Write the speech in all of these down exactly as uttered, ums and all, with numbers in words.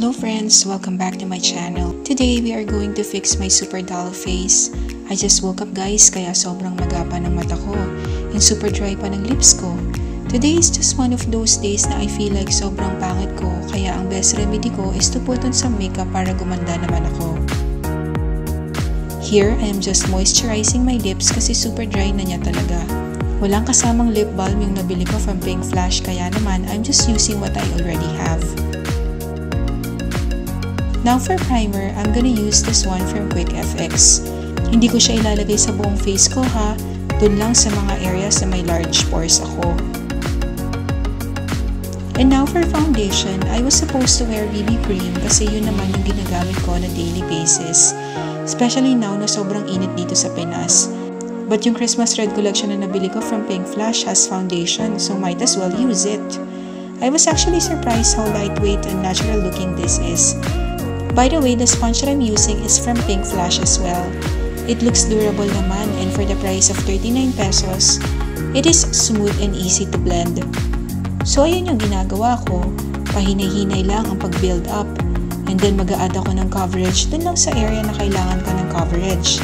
Hello friends, welcome back to my channel. Today we are going to fix my super dull face. I just woke up guys, kaya sobrang magapa ng mata ko and super dry pa ng lips ko. Today is just one of those days na I feel like sobrang pangit ko, kaya ang best remedy ko is to put on some makeup para gumanda naman ako. Here I am just moisturizing my lips kasi super dry na niya talaga. Walang kasamang lip balm yung nabili ko from Pink Flash, kaya naman I'm just using what I already have. Now for primer, I'm gonna use this one from Quick F X. Hindi ko siya ilalagay sa buong face ko ha, dun lang sa mga areas na may large pores ako. And now for foundation, I was supposed to wear B B cream kasi yun naman yung ginagamit ko on a daily basis. Especially now na sobrang init dito sa Pinas. But yung Christmas red collection na nabili ko from Pink Flash has foundation, so might as well use it. I was actually surprised how lightweight and natural looking this is. By the way, the sponge that I'm using is from Pink Flash as well. It looks durable naman, and for the price of thirty-nine pesos, it is smooth and easy to blend. So ayun yung ginagawa ko, pahinay-hinay lang ang pag-build up, and then mag-a-add ako ng coverage dun lang sa area na kailangan ka ng coverage.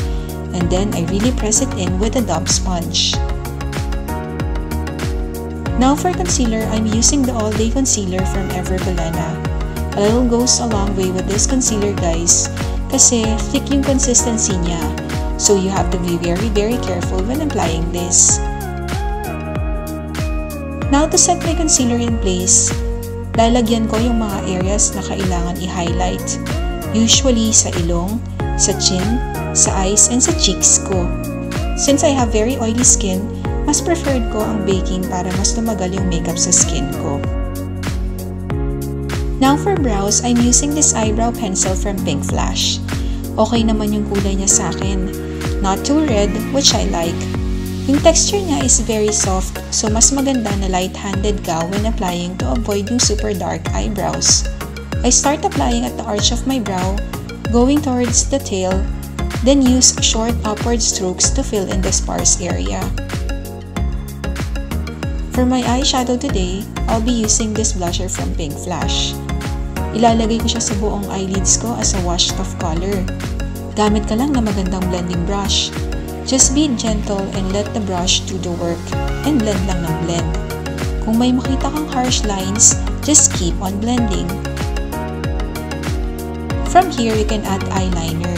And then I really press it in with a damp sponge. Now for concealer, I'm using the All Day Concealer from Ever Bilena. A little goes a long way with this concealer guys, kasi thick yung consistency niya, so you have to be very very careful when applying this. Now to set my concealer in place, lalagyan ko yung mga areas na kailangan i-highlight, usually sa ilong, sa chin, sa eyes, and sa cheeks ko. Since I have very oily skin, mas preferred ko ang baking para mas tumagal yung makeup sa skin ko. Now for brows, I'm using this eyebrow pencil from Pink Flash. Okay naman yung kulay niya sa akin. Not too red, which I like. Yung texture niya is very soft, so mas maganda na light-handed ka when applying to avoid yung super dark eyebrows. I start applying at the arch of my brow, going towards the tail, then use short upward strokes to fill in the sparse area. For my eyeshadow today, I'll be using this blusher from Pink Flash. Ilalagay ko siya sa buong eyelids ko as a washed-off color. Gamit ka lang na magandang blending brush. Just be gentle and let the brush do the work, and blend lang ng blend. Kung may makita kang harsh lines, just keep on blending. From here, you can add eyeliner.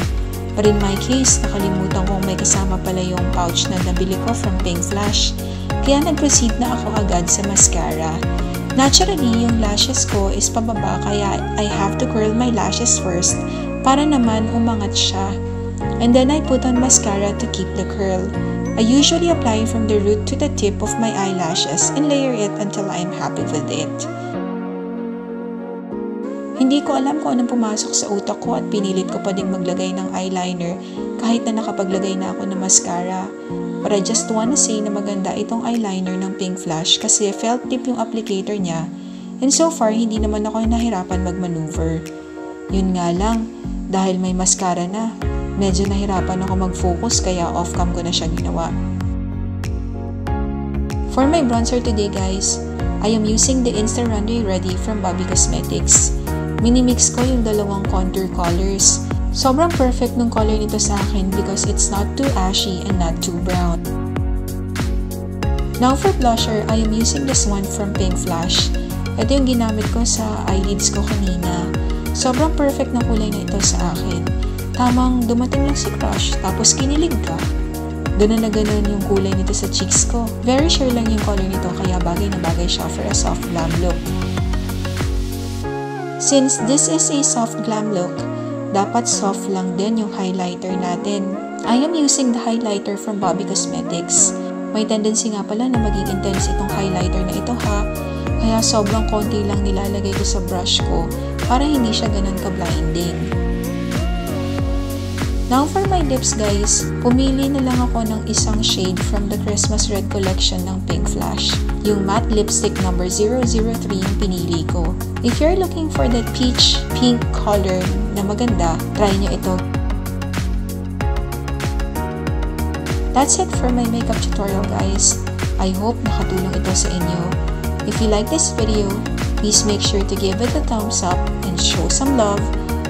But in my case, nakalimutan kong may kasama pala yung pouch na nabili ko from Pink Flash. Kaya nag-proceed na ako agad sa mascara. Naturally, yung lashes ko is pababa kaya I have to curl my lashes first para naman umangat siya. And then I put on mascara to keep the curl. I usually apply from the root to the tip of my eyelashes and layer it until I'm happy with it. Hindi ko alam kung anong pumasok sa utak ko at pinilit ko pa ding maglagay ng eyeliner kahit na nakapaglagay na ako ng mascara. But I just wanna say na maganda itong eyeliner ng Pink Flash kasi felt tip yung applicator niya, and so far hindi naman ako nahirapan mag-maneuver. Yun nga lang, dahil may mascara na, medyo nahirapan ako mag-focus kaya off-cam ko na siya ginawa. For my bronzer today guys, I am using the Insta Ready from Bobbi Cosmetics. Minimix ko yung dalawang contour colors. Sobrang perfect ng color nito sa akin because it's not too ashy and not too brown. Now for blusher, I am using this one from Pink Flash. Ito yung ginamit ko sa eyelids ko kanina. Sobrang perfect ng kulay na ito sa akin. Tamang dumating lang si crush tapos kinilig ka. Ganun na ganun yung kulay nito sa cheeks ko. Very sure lang yung color nito kaya bagay na bagay siya for a soft glam look. Since this is a soft glam look, dapat soft lang din yung highlighter natin. I am using the highlighter from Bobbi Cosmetics. May tendency nga pala na maging intense itong highlighter na ito ha, kaya sobrang konti lang nilalagay ko sa brush ko para hindi siya ganun ka-blinding. Now for my lips guys, pumili na lang ako ng isang shade from the Christmas Red Collection ng Pink Flash. Yung matte lipstick number zero zero three yung pinili ko. If you're looking for that peach pink color na maganda, try nyo ito. That's it for my makeup tutorial guys. I hope nakatulong ito sa inyo. If you like this video, Please make sure to give it a thumbs up and show some love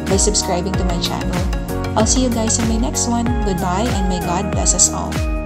by subscribing to my channel. I'll see you guys in my next one. Goodbye, and may God bless us all.